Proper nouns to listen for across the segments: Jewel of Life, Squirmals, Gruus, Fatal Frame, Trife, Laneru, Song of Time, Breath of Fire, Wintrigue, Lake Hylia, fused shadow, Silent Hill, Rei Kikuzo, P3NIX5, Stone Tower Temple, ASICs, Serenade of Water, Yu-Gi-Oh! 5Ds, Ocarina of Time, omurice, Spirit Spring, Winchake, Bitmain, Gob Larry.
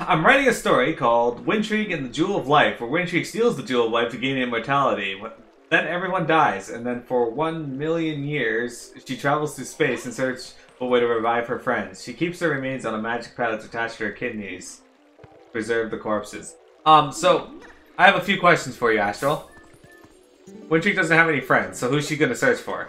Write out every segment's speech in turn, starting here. I'm writing a story called Wintrigue and the Jewel of Life, where Wintrigue steals the Jewel of Life to gain immortality. Then everyone dies, and then for 1,000,000 years, she travels through space in search of a way to revive her friends. She keeps her remains on a magic pad that's attached to her kidneys to preserve the corpses. So, I have a few questions for you, Astral. Wintrigue doesn't have any friends, so who's she gonna search for?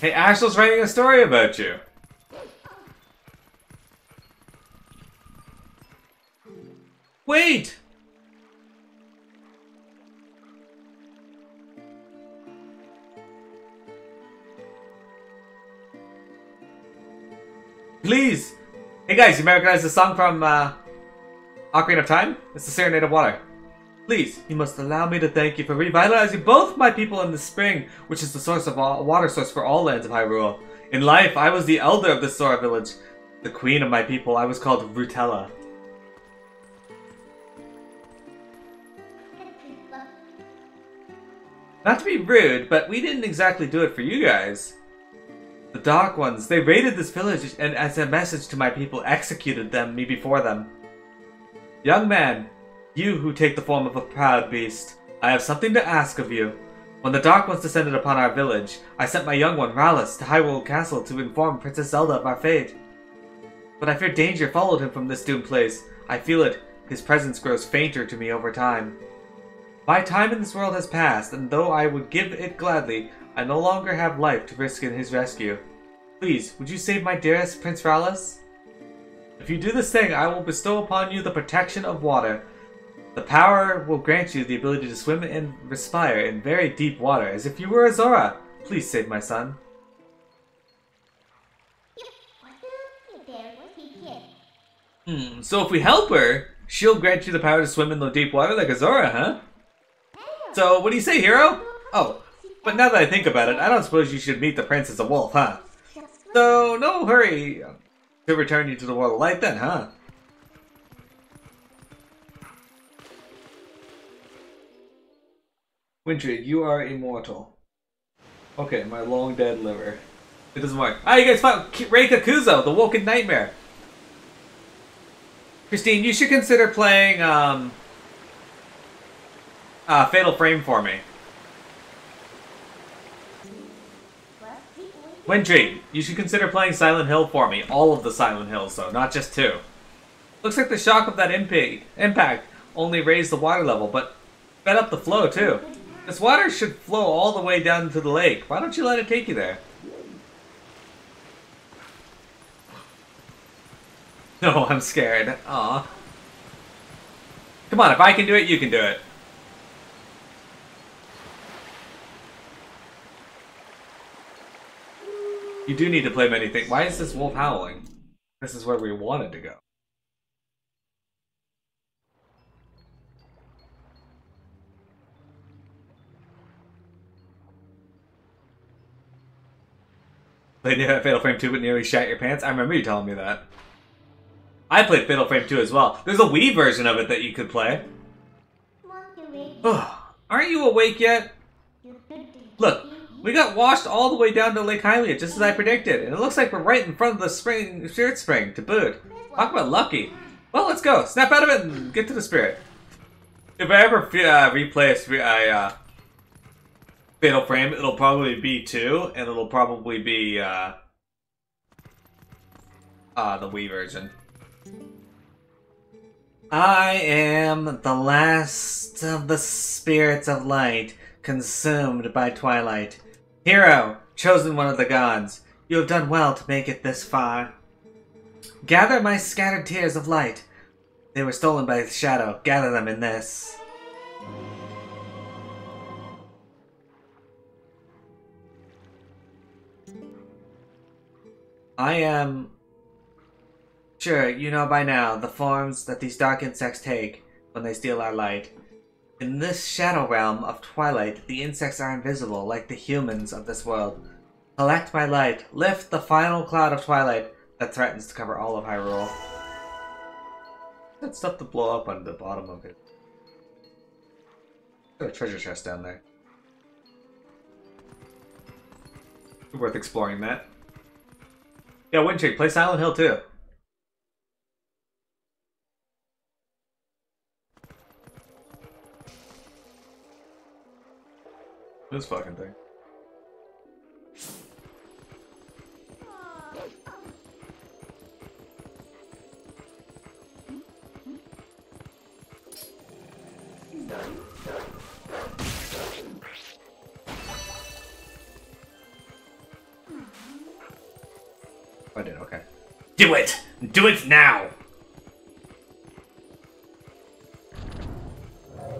Hey, Astral's writing a story about you. Wait! Please! Hey guys, you might recognize the song from Ocarina of Time? It's the Serenade of Water. Please, you must allow me to thank you for revitalizing both my people in the spring, which is the source of all, water source for all lands of Hyrule. In life, I was the elder of the Zora village, the queen of my people. I was called Rutella. Not to be rude, but we didn't exactly do it for you guys. The Dark Ones, they raided this village and, as a message to my people, executed them, me before them. Young man, you who take the form of a proud beast, I have something to ask of you. When the Dark Ones descended upon our village, I sent my young one, Ralis, to Hyrule Castle to inform Princess Zelda of our fate. But I fear danger followed him from this doomed place. I feel it. His presence grows fainter to me over time. My time in this world has passed, and though I would give it gladly, I no longer have life to risk in his rescue. Please, would you save my dearest Prince Ralis? If you do this thing, I will bestow upon you the protection of water. The power will grant you the ability to swim and respire in very deep water, as if you were a Zora. Please save my son. So if we help her, she'll grant you the power to swim in the deep water like a Zora, huh? So, what do you say, hero? Oh, but now that I think about it, I don't suppose you should meet the prince as a wolf, huh? So, no hurry to return you to the world of light then, huh? Wintrigue, you are immortal. Okay, my long dead liver. It doesn't work. Ah, you guys found Rei Kikuzo, the Woken Nightmare. Christine, you should consider playing Fatal Frame for me. Wintrigue, you should consider playing Silent Hill for me. All of the Silent Hills, though, not just two. Looks like the shock of that impact only raised the water level, but fed up the flow, too. This water should flow all the way down to the lake. Why don't you let it take you there? No, I'm scared. Aw. Come on, if I can do it, you can do it. You do need to play many things. Why is this wolf howling? This is where we wanted to go. Played Fatal Frame 2 but nearly shat your pants? I remember you telling me that. I played Fatal Frame 2 as well. There's a Wii version of it that you could play. Ugh. Aren't you awake yet? Look, we got washed all the way down to Lake Hylia, just as I predicted. And it looks like we're right in front of the Spirit Spring, to boot. Talk about lucky. Well, let's go. Snap out of it and get to the Spirit. If I ever replay Fatal Frame, it'll probably be 2, and it'll probably be the Wii version. I am the last of the spirits of light, consumed by twilight. Hero, chosen one of the gods, you have done well to make it this far. Gather my scattered tears of light. They were stolen by the shadow. Gather them in this. I am sure you know by now the forms that these dark insects take when they steal our light. In this shadow realm of twilight, the insects are invisible, like the humans of this world. Collect my light. Lift the final cloud of twilight that threatens to cover all of Hyrule. That stuff to blow up on the bottom of it. There's a treasure chest down there. Worth exploring that. Yeah, Winchake, play Silent Hill too. This fucking thing. I did, okay. Do it! Do it now!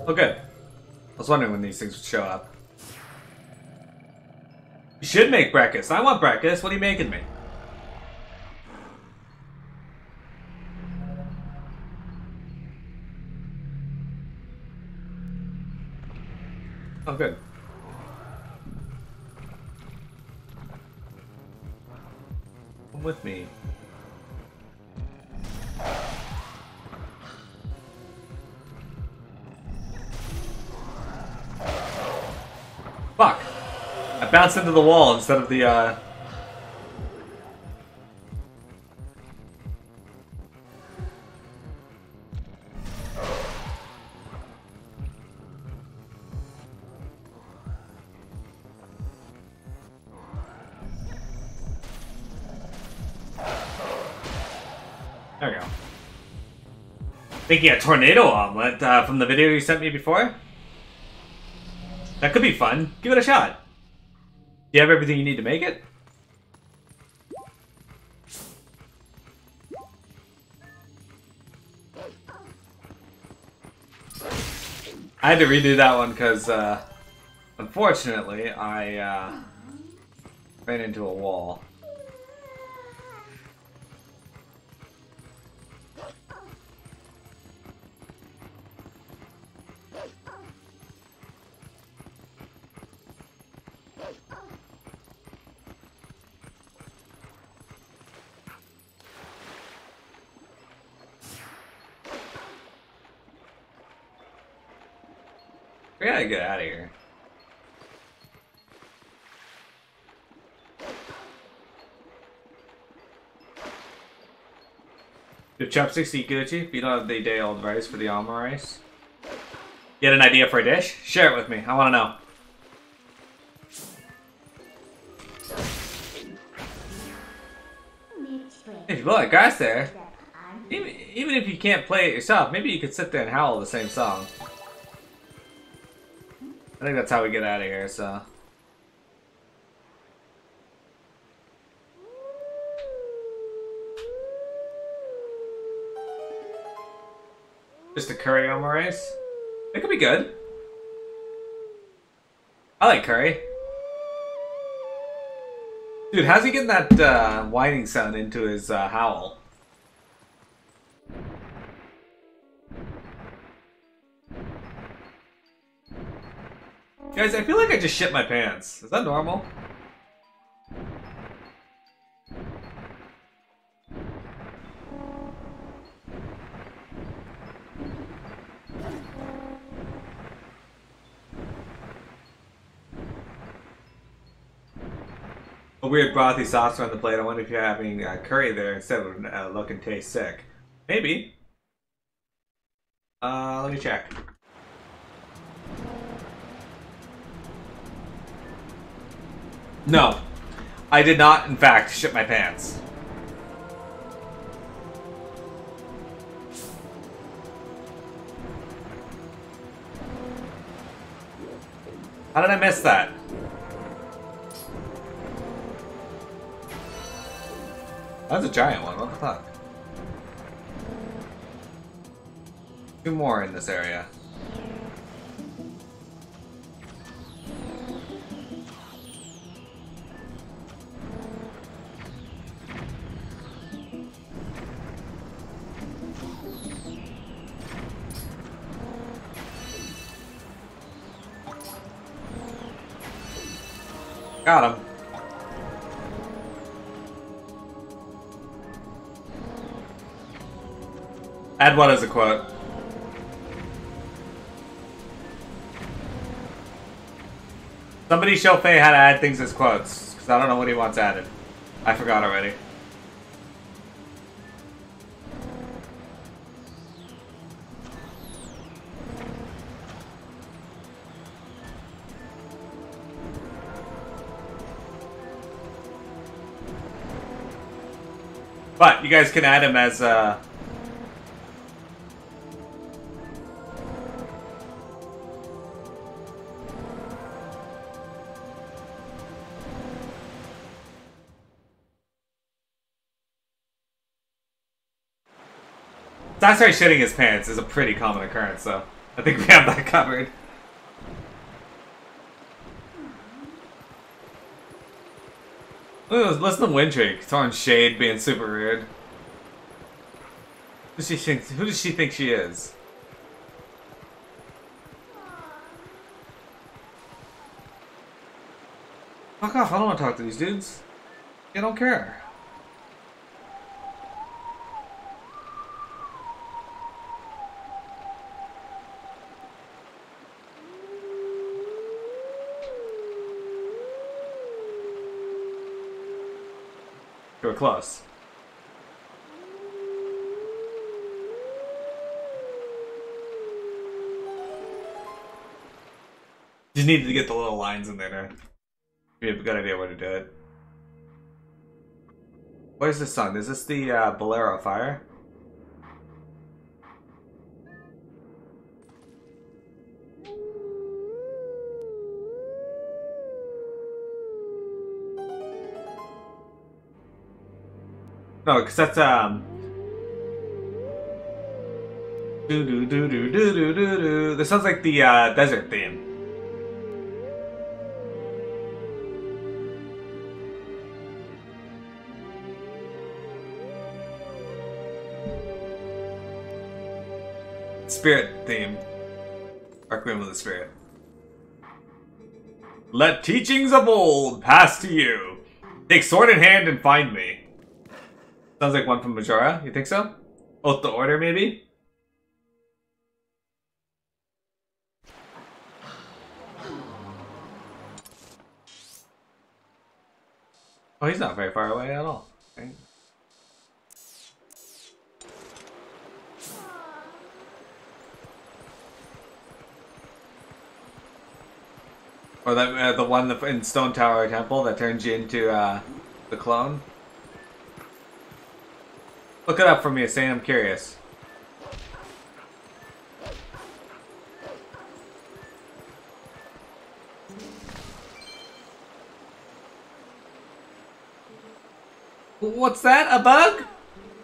Oh, good. I was wondering when these things would show up. You should make breakfast. I want breakfast. What are you making me? Oh, good. Come with me. Fuck! I bounced into the wall instead of the, There we go. Making a tornado omelet from the video you sent me before? That could be fun. Give it a shot. Do you have everything you need to make it? I had to redo that one because, unfortunately, I ran into a wall. We gotta get out of here. Do chopsticks eat Gucci, but you don't have the day-old rice for the alma rice? Get an idea for a dish? Share it with me. I want to know. If you blow that grass there, even if you can't play it yourself, maybe you could sit there and howl the same song. I think that's how we get out of here, so. Just a curry omurice? It could be good. I like curry. Dude, how's he getting that whining sound into his howl? Guys, I feel like I just shit my pants. Is that normal? A weird brothy sauce on the plate. I wonder if you're having curry there instead of look and taste sick. Maybe. Let me check. No, I did not, in fact, shit my pants. How did I miss that? That's a giant one, what the fuck? Two more in this area. Got him. Add one as a quote. Somebody show Faye how to add things as quotes, because I don't know what he wants added. I forgot already. But you guys can add him as Sasori shitting his pants is a pretty common occurrence, so I think we have that covered. Listen to Wintrigue throwing shade, being super weird. Who does she think she is? Fuck off! I don't want to talk to these dudes. I don't care. We're close. Just needed to get the little lines in there to be a good idea where to do it. What is this song? Is this the Bolero Fire? No, because that's do do do do do do do do. This sounds like the desert theme. Spirit theme. Requiem of the Spirit. Let teachings of old pass to you. Take sword in hand and find me. Sounds like one from Majora, you think so? Oath to Order, maybe? Oh, he's not very far away at all, right? Or that, the one that, in Stone Tower Temple that turns you into the clone? Look it up for me, Sam. I'm curious. What's that? A bug?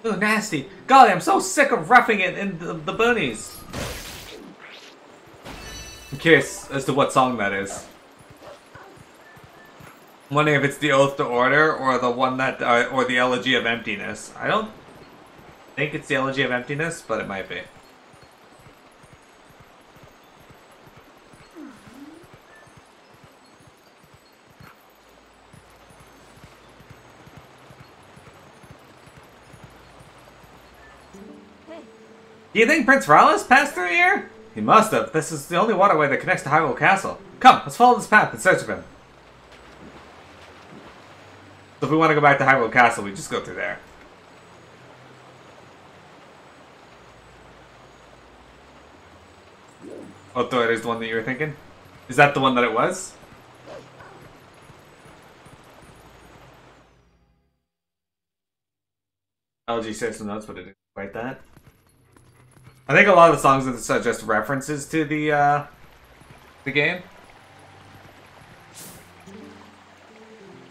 Ooh, nasty. Golly, I'm so sick of roughing it in the boonies. I'm curious as to what song that is. I'm wondering if it's the Oath to Order or the one that, or the Elegy of Emptiness. I don't. I think it's the Elegy of Emptiness, but it might be. Hey. Do you think Prince Ralis passed through here? He must have. This is the only waterway that connects to Hyrule Castle. Come, let's follow this path in search of him. So if we want to go back to Hyrule Castle, we just go through there. Oath to Order is the one that you were thinking? Is that the one that it was? LG System Notes, but it didn't quite that. I think a lot of the songs are just references to the game.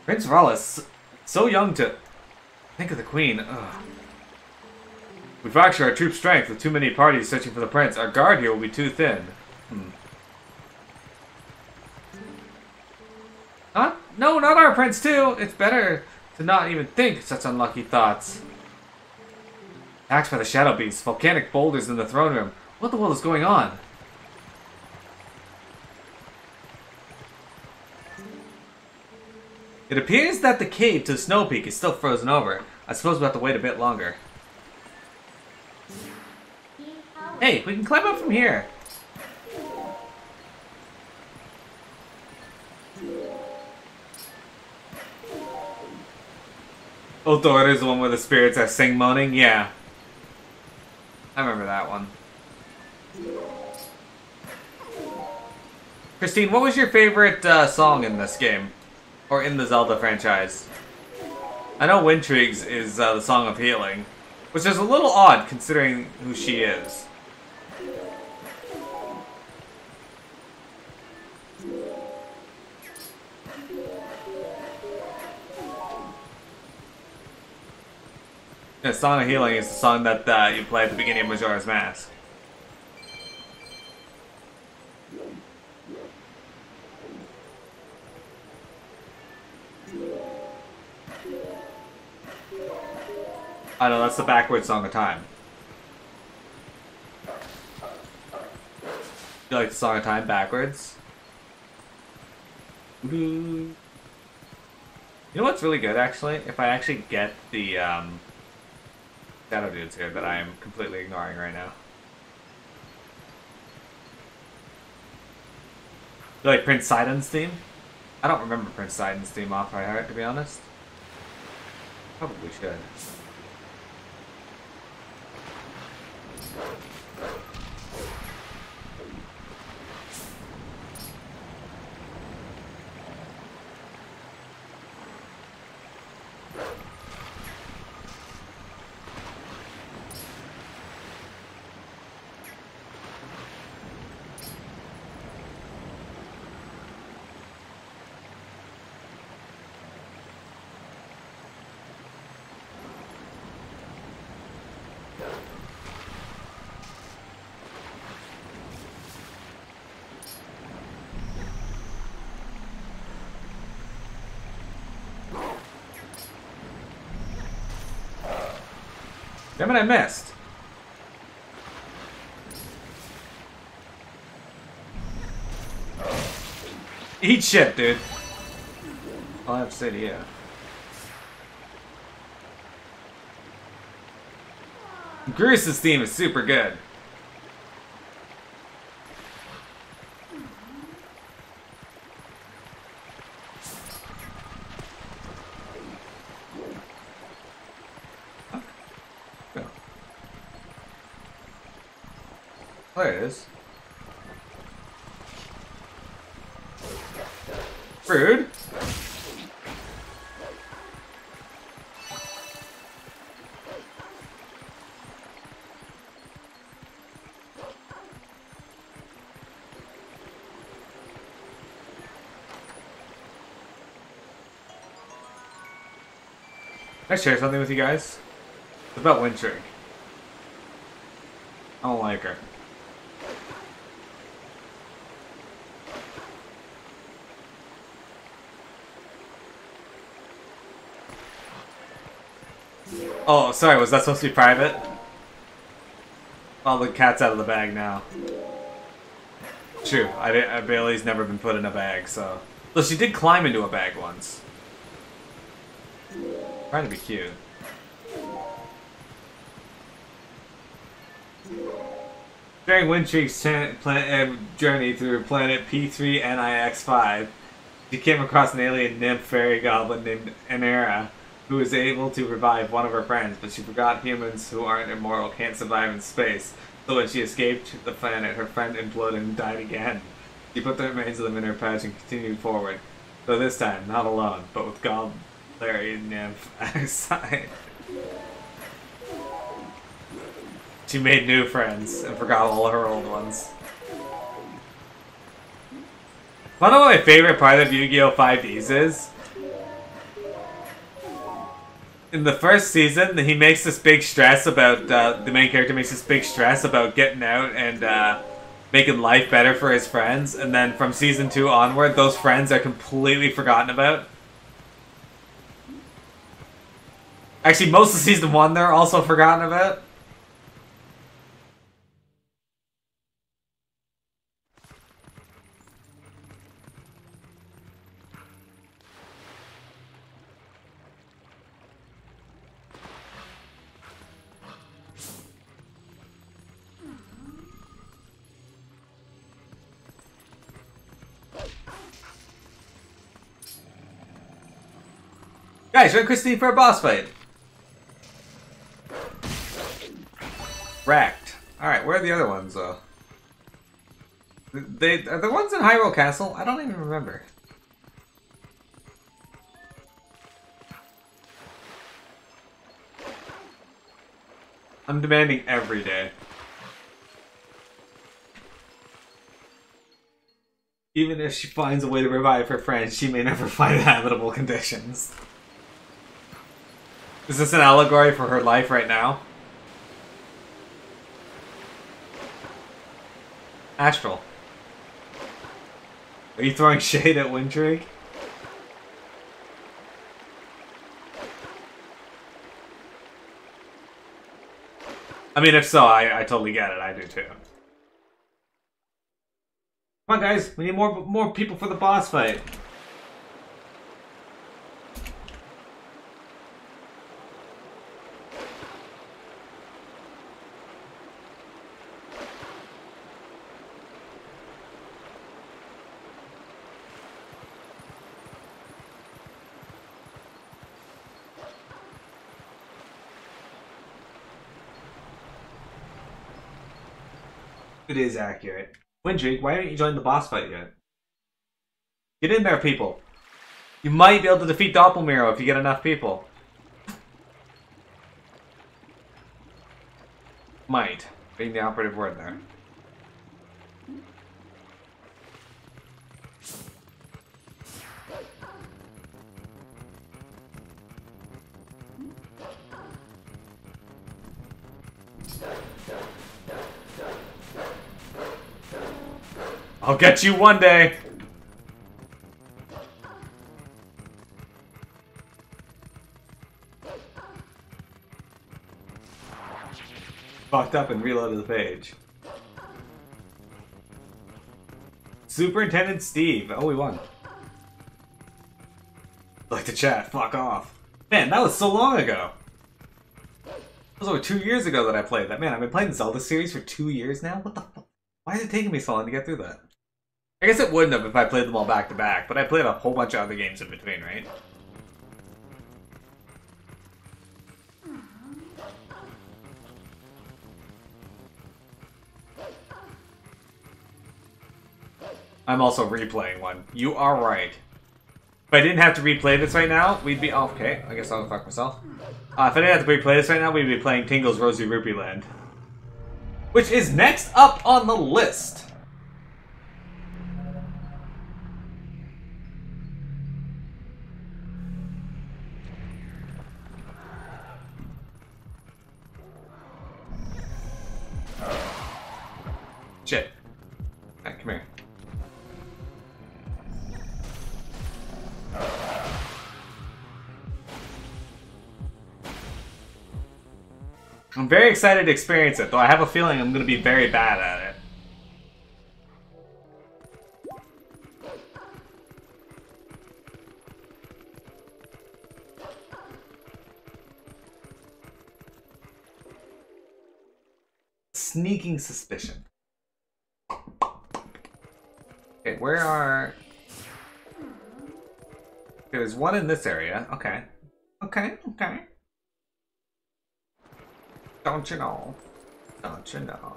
Prince Ralis, so young to think of the Queen. Ugh. We fracture our troop strength with too many parties searching for the prince. Our guard here will be too thin. No, not our prince too! It's better to not even think such unlucky thoughts. Attacked by the shadow beasts, volcanic boulders in the throne room. What the world is going on? It appears that the cave to the snow peak is still frozen over. I suppose we'll have to wait a bit longer. Hey, we can climb up from here! Oath to Order is the one where the spirits are sing moaning? Yeah. I remember that one. Christine, what was your favorite song in this game? Or in the Zelda franchise? I know Wintrigue's is the Song of Healing, which is a little odd considering who she is. The Song of Healing is the song that you play at the beginning of Majora's Mask. Oh no, that's the backwards Song of Time. You like the Song of Time backwards? You know what's really good, actually? If I actually get the, shadow dudes here that I am completely ignoring right now. You like Prince Sidon's theme? I don't remember Prince Sidon's theme off by heart, to be honest. Probably should. Damn it, I missed. Eat shit, dude. I'll have to sit here. Gruus' theme is super good. Rude. Can I share something with you guys? It's about Wintrigue. I don't like her. Oh, sorry, was that supposed to be private? Well, the cat's out of the bag now. True, Bailey's never been put in a bag, so... Though she did climb into a bag once. Trying to be cute. During Wintrigue's journey through planet P3NIX5, she came across an alien nymph fairy goblin named Enera, who is able to revive one of her friends, but she forgot humans who aren't immortal can't survive in space. So when she escaped the planet, her friend imploded and died again. She put the remains of them in her pouch and continued forward. Though this time, not alone, but with Gob Larry and Nymph at her side. She made new friends and forgot all her old ones. One of my favorite part of Yu-Gi-Oh! 5Ds is, in the first season, he makes this big stress about, the main character makes this big stress about getting out and making life better for his friends. And then from season 2 onward, those friends are completely forgotten about. Actually, most of season 1 they're also forgotten about. Guys, join Christine for a boss fight! Wrecked. Alright, where are the other ones, though? They are the ones in Hyrule Castle? I don't even remember. I'm demanding every day. Even if she finds a way to revive her friends, she may never find habitable conditions. Is this an allegory for her life right now? Astral. Are you throwing shade at Wintrigue? I mean, if so, I totally get it. I do too. Come on, guys. We need more people for the boss fight. It is accurate. Wintrigue, why haven't you joined the boss fight yet? Get in there, people! You might be able to defeat Doppelmiro if you get enough people. Might. Being the operative word there. I'll get you one day! Fucked up and reloaded the page. Superintendent Steve. Oh, we won. Like the chat. Fuck off. Man, that was so long ago. That was over 2 years ago that I played that. Man, I've been playing the Zelda series for 2 years now? What the fuck? Why is it taking me so long to get through that? I guess it wouldn't have if I played them all back to back, but I played a whole bunch of other games in between, right? I'm also replaying one. You are right. If I didn't have to replay this right now, we'd be... Oh, okay, I guess I'll fuck myself. If I didn't have to replay this right now, we'd be playing Tingle's Rosy Rupee Land. Which is next up on the list! Shit. Alright, come here. I'm very excited to experience it, though I have a feeling I'm gonna be very bad at it. Sneaking suspicion. Okay, where are... There's one in this area. Okay. Okay, okay. Don't you know? Don't you know?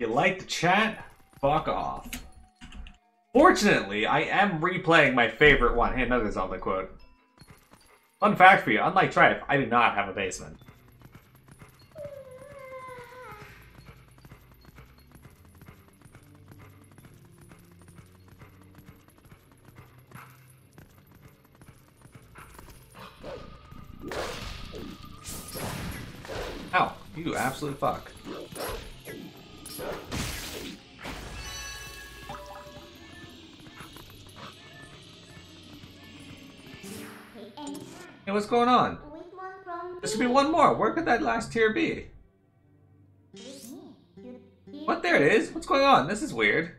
You like the chat? Fuck off. Fortunately, I am replaying my favorite one. Hey, another Zelda quote. Fun fact for you, unlike Trife, I do not have a basement. Ow, you absolute fuck. Hey, what's going on? There should be one more. Where could that last tier be? What? There it is. What's going on? This is weird.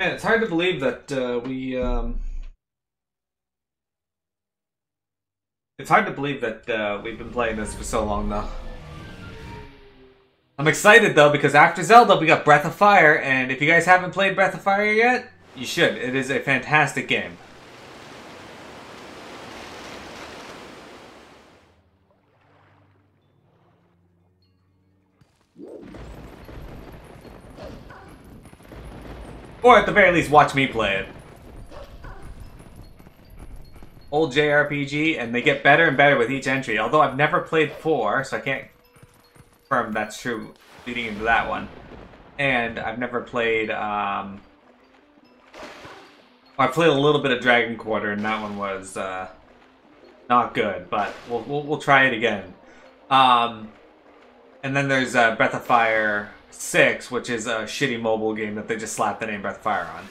Man, it's hard to believe that we've been playing this for so long though. I'm excited though because after Zelda we got Breath of Fire, and if you guys haven't played Breath of Fire yet, you should. It is a fantastic game. Or at the very least, watch me play it. Old JRPG, and they get better and better with each entry. Although I've never played 4, so I can't confirm that's true leading into that one. And I've never played, I played a little bit of Dragon Quarter, and that one was not good, but we'll try it again. And then there's Breath of Fire 6, which is a shitty mobile game that they just slapped the name Breath of Fire on.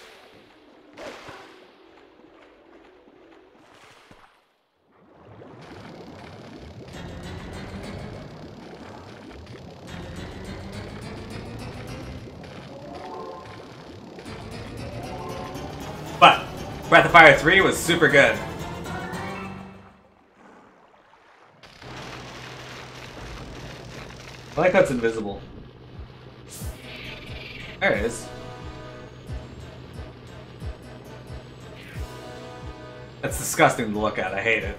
But Breath of Fire 3 was super good. I like how it's invisible. There it is. That's disgusting to look at. I hate it.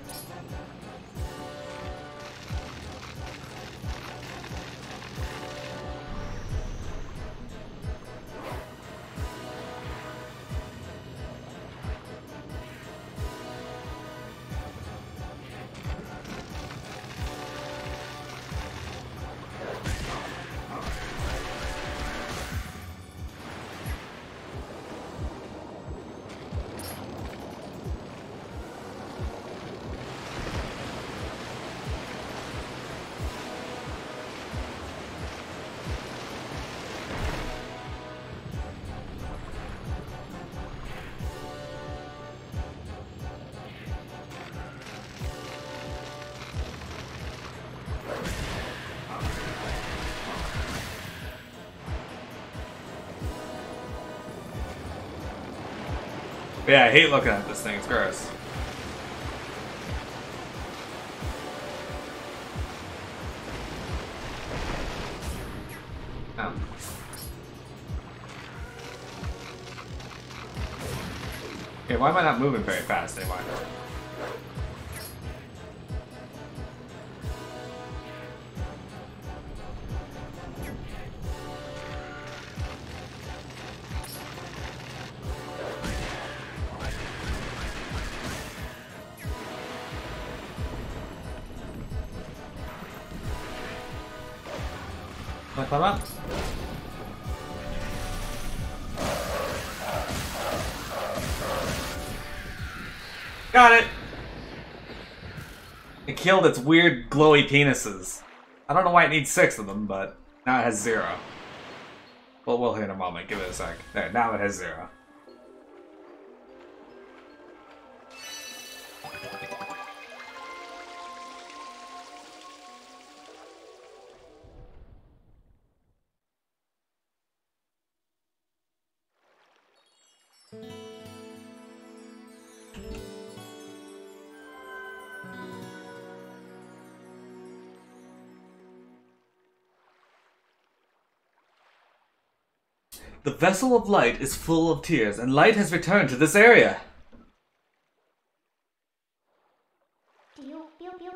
Yeah, I hate looking at this thing, it's gross. Oh. Okay, why am I not moving very fast anymore? Climb up. Got it! It killed its weird glowy penises. I don't know why it needs 6 of them, but now it has 0. Well, we'll hit in a moment. Give it a sec. There, now it has 0. The vessel of light is full of tears, and light has returned to this area.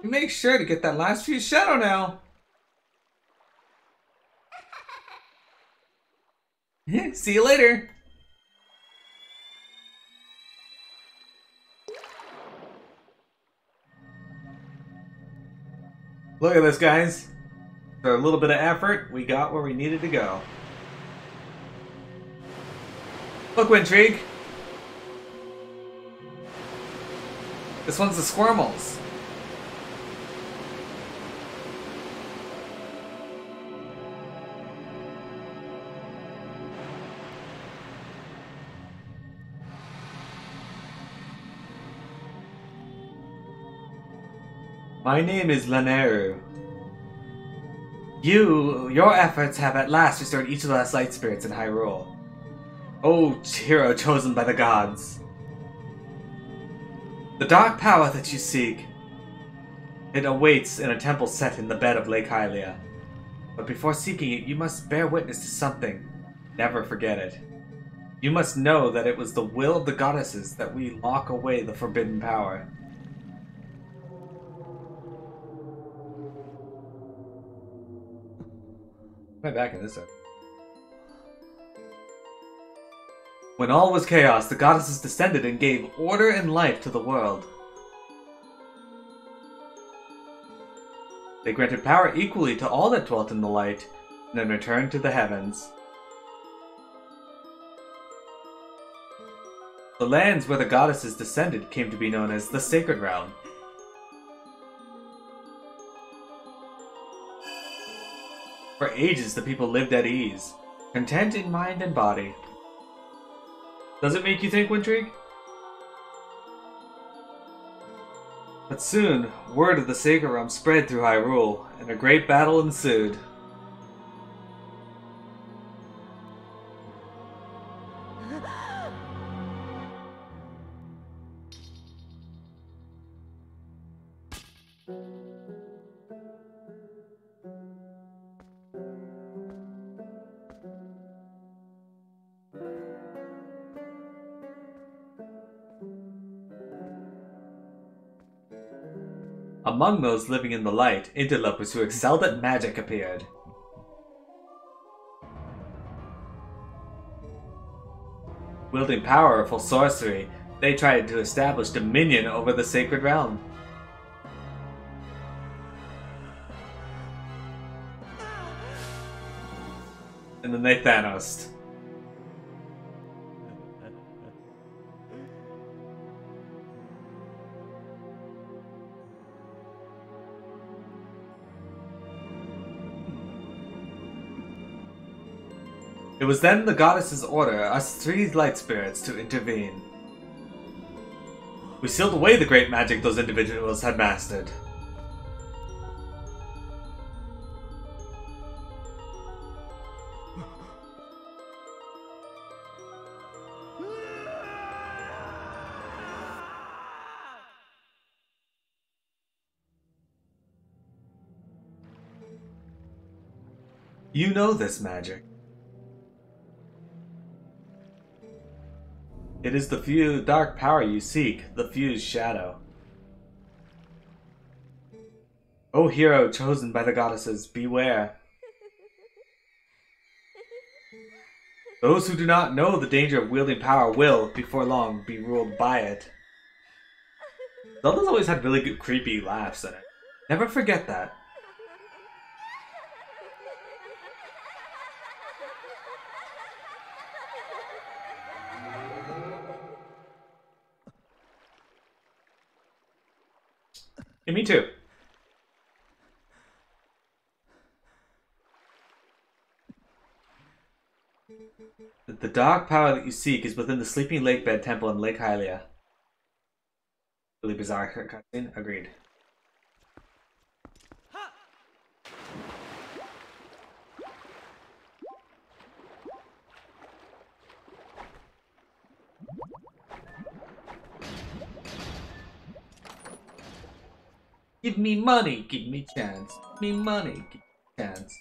Make sure to get that last few shadow now. See you later. Look at this, guys. After a little bit of effort, we got where we needed to go. Look, Wintrigue! This one's the Squirmals. My name is Laneru. Your efforts have at last restored each of the last light spirits in Hyrule. Oh, hero chosen by the gods. The dark power that you seek, it awaits in a temple set in the bed of Lake Hylia. But before seeking it, you must bear witness to something. Never forget it. You must know that it was the will of the goddesses that we lock away the forbidden power. Right back in this one. When all was chaos, the goddesses descended and gave order and life to the world. They granted power equally to all that dwelt in the light, and then returned to the heavens. The lands where the goddesses descended came to be known as the Sacred Realm. For ages, the people lived at ease, content in mind and body. Does it make you think, Wintrigue? But soon, word of the Sacred Realm spread through Hyrule, and a great battle ensued. Among those living in the light, interlopers who excelled at magic appeared. Wielding powerful sorcery, they tried to establish dominion over the Sacred Realm. And then they Thanos'd. It was then the goddess's order, us three light spirits, to intervene. We sealed away the great magic those individuals had mastered. You know this magic. It is the dark power you seek, the fused shadow. O hero chosen by the goddesses, beware. Those who do not know the danger of wielding power will, before long, be ruled by it. Zelda's always had really good creepy laughs in it. Never forget that. Yeah, me too. The dark power that you seek is within the Sleeping Lake Bed Temple in Lake Hylia. Really bizarre cutscene. Agreed. Give me money, give me chance. Give me money, give me chance.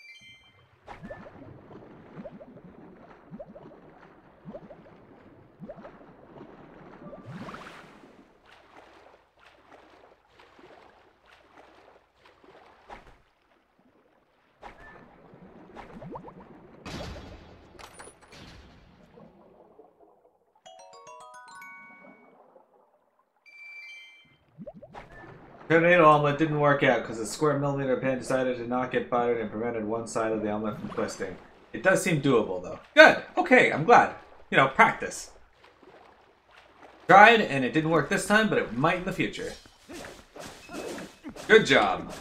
Tornado omelet didn't work out because the square millimeter pan decided to not get buttered and prevented one side of the omelet from twisting. It does seem doable though. Good! Okay, I'm glad. You know, practice. Tried and it didn't work this time, but it might in the future. Good job!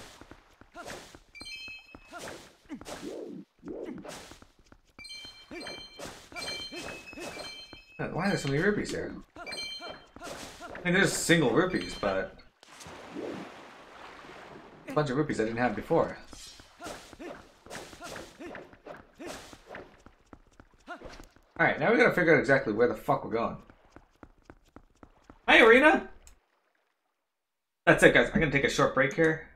Why are there so many rupees here? I mean, there's single rupees, but... a bunch of rupees I didn't have before. Alright, now we gotta figure out exactly where the fuck we're going. Hi, Arena! That's it, guys. I'm gonna take a short break here.